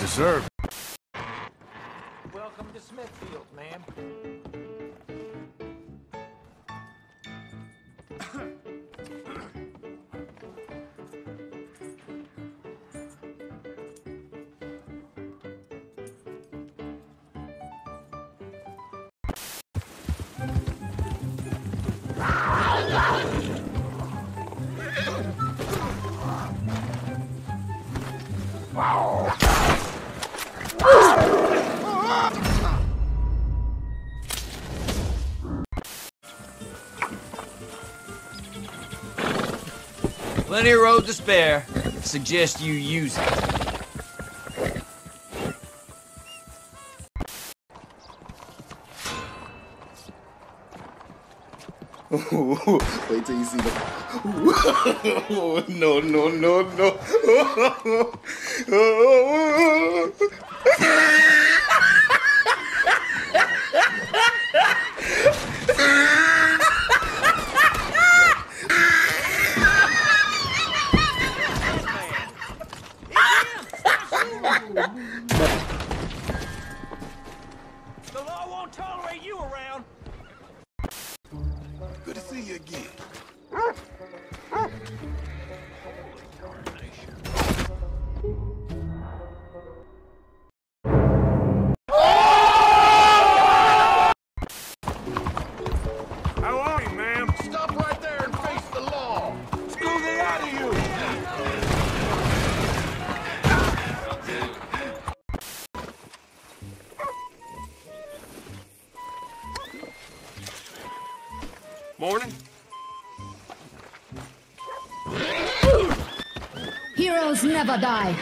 Deserved. Welcome to Smithfield, ma'am. Plenty of road to spare. Suggest you use it. Wait till you see the... No, no, no, no. Die.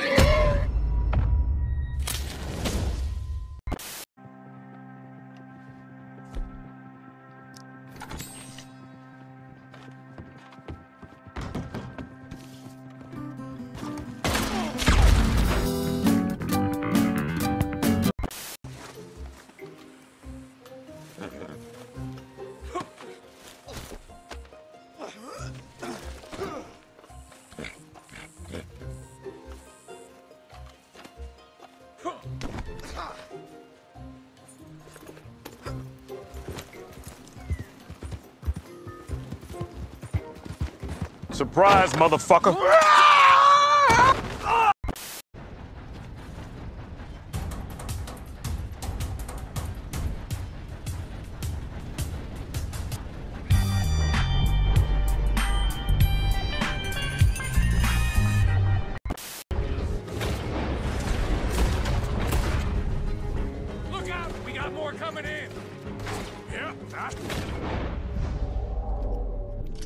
Surprise, motherfucker!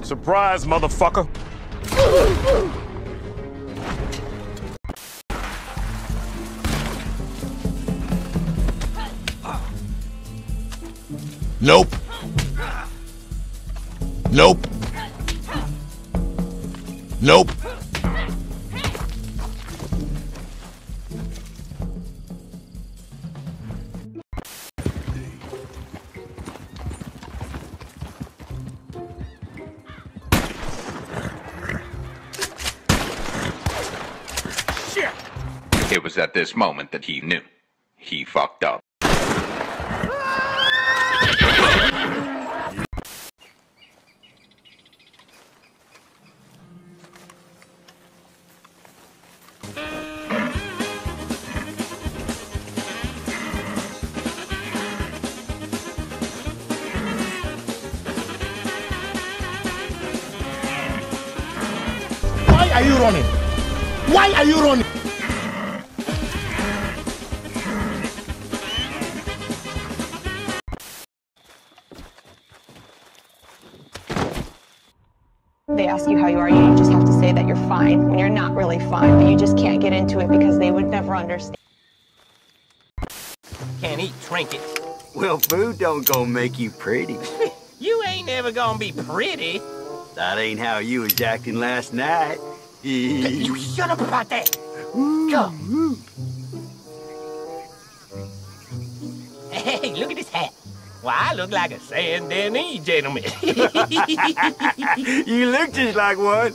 Surprise, motherfucker! Nope. Nope. Nope. At this moment that he knew. He fucked up. are you running? Why are you running? They ask you how you are, you just have to say that you're fine when you're not really fine, but you just can't get into it because they would never understand. Can't eat trinkets. Well, food don't go make you pretty. You ain't never gonna be pretty. That ain't how you was acting last night. You shut up about that. Go. Hey, look at this hat. Well, I look like a San Denis gentleman. You look just like one.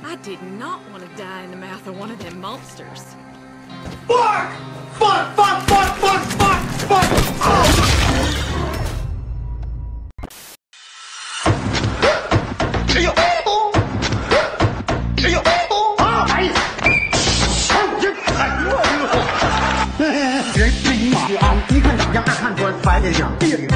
I did not want to die in the mouth of one of them monsters. Fuck! Fuck! Fuck! Fuck! Fuck! Fuck! Fuck! Oh!